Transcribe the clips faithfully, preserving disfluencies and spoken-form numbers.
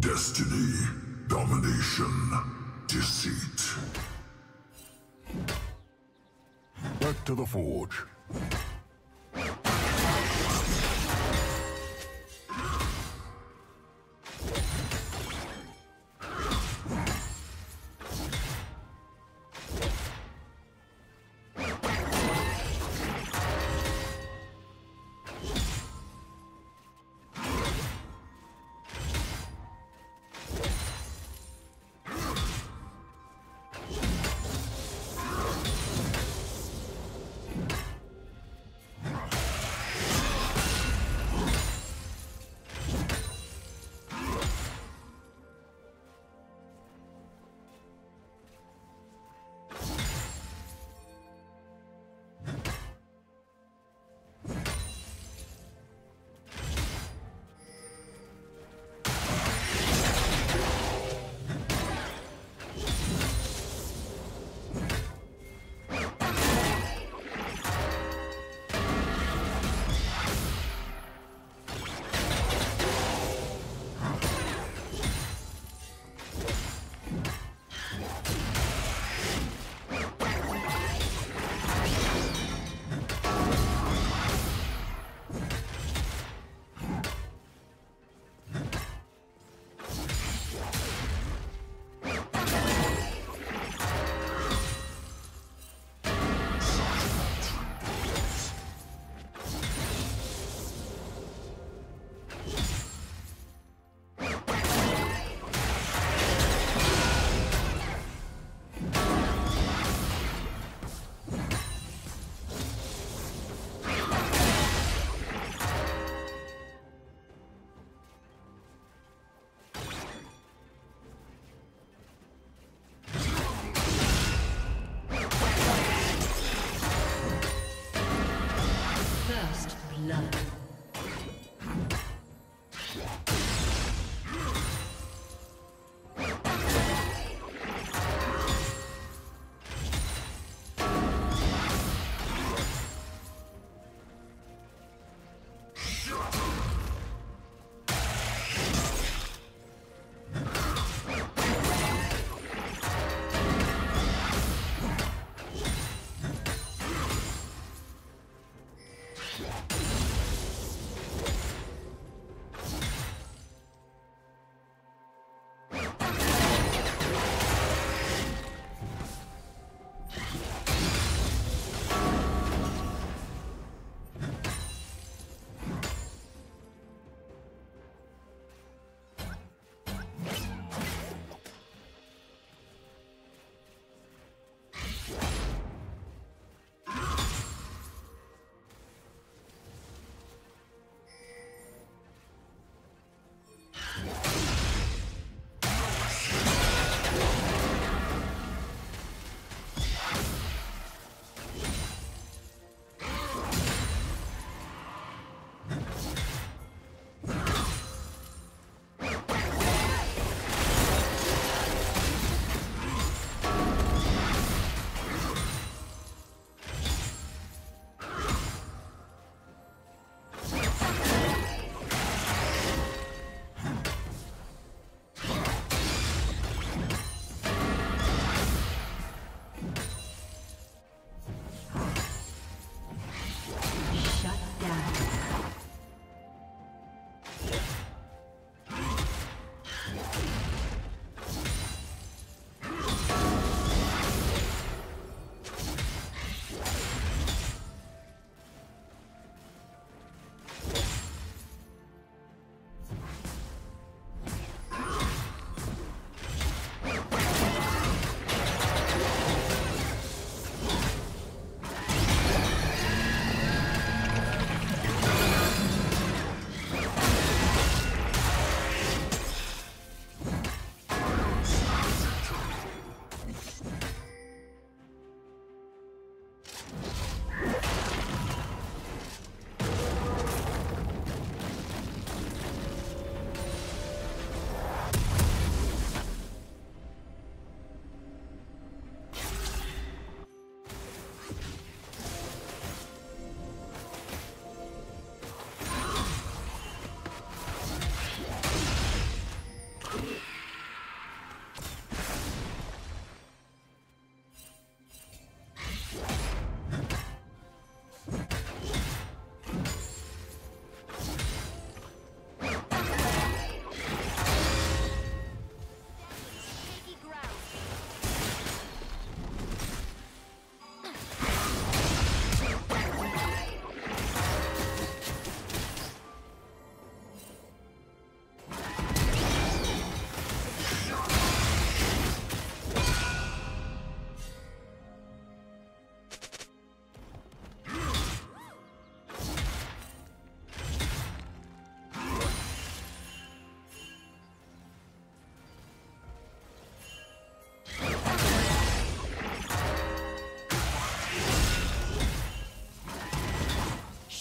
Destiny, domination, deceit. Back to the forge.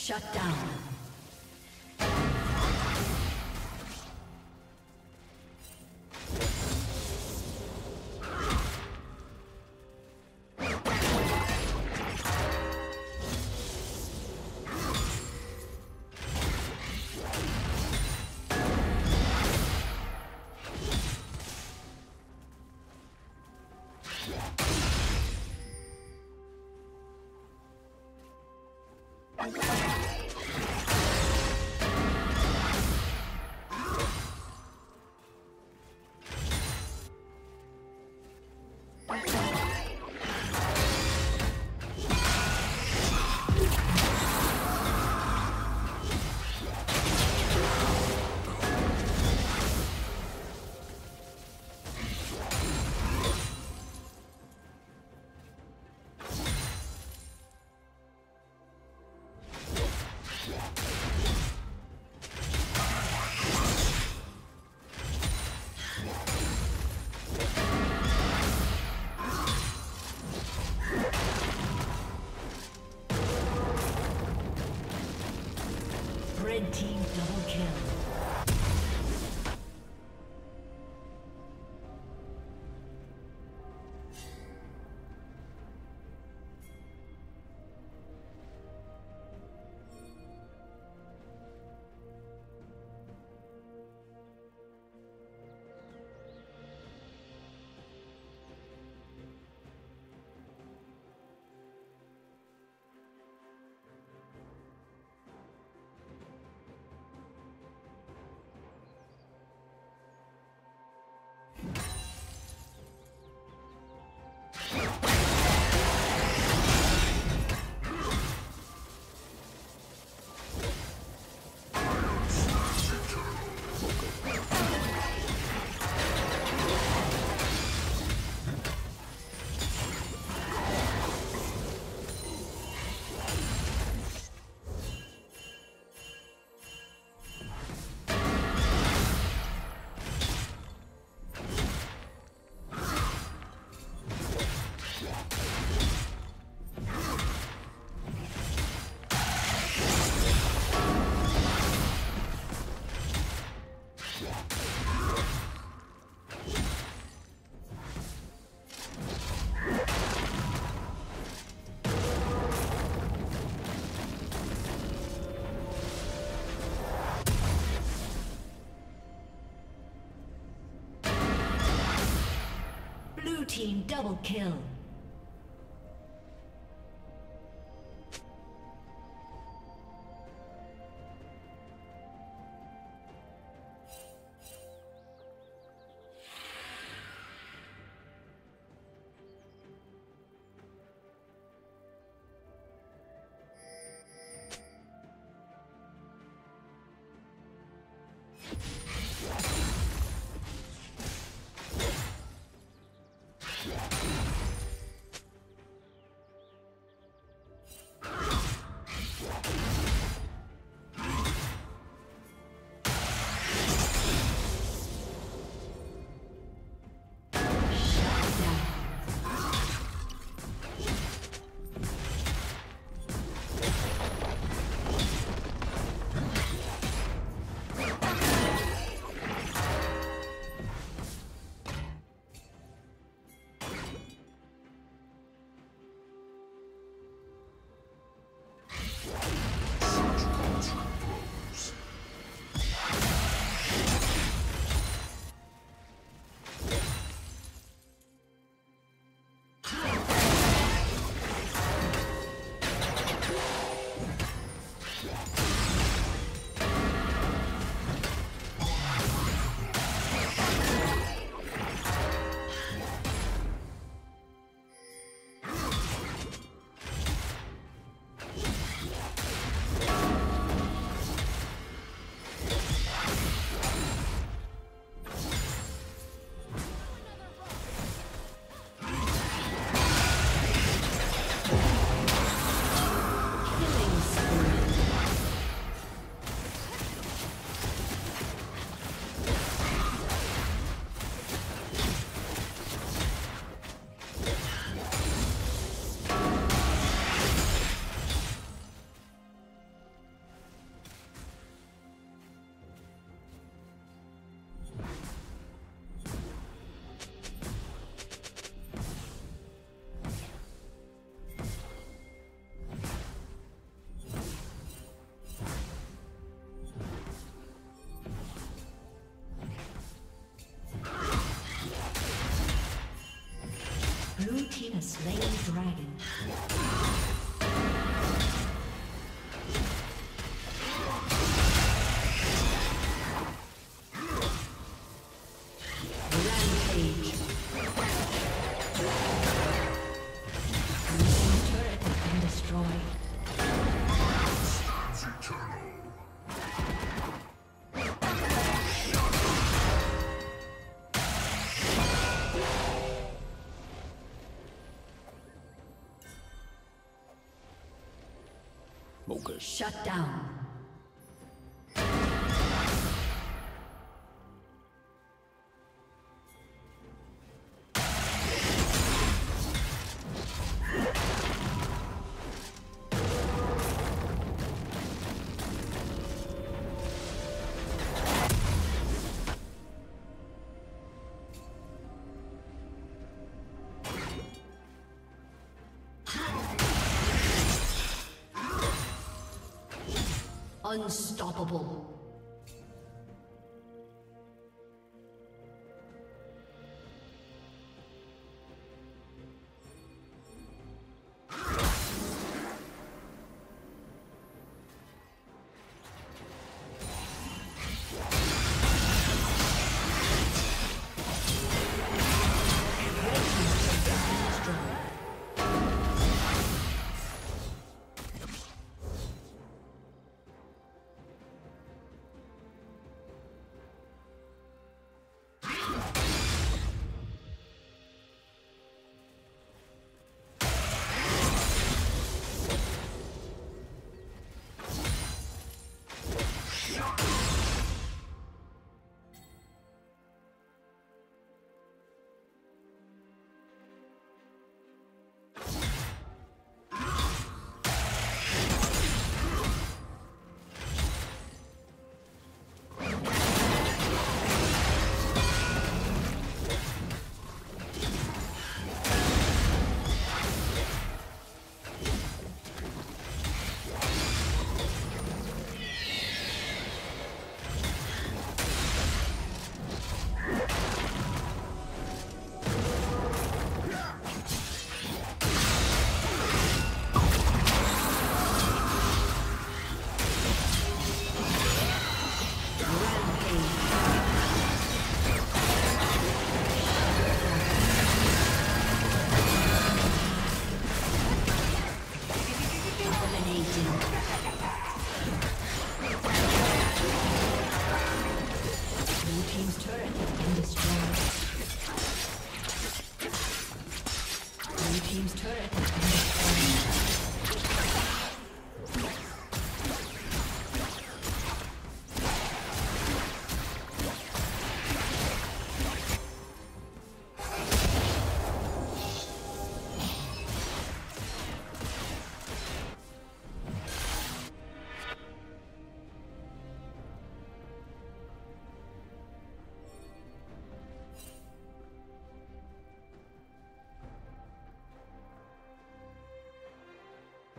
Shut down. Team double kill. Team double kill. dragon. Shut down. Unstoppable.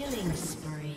Killing spree.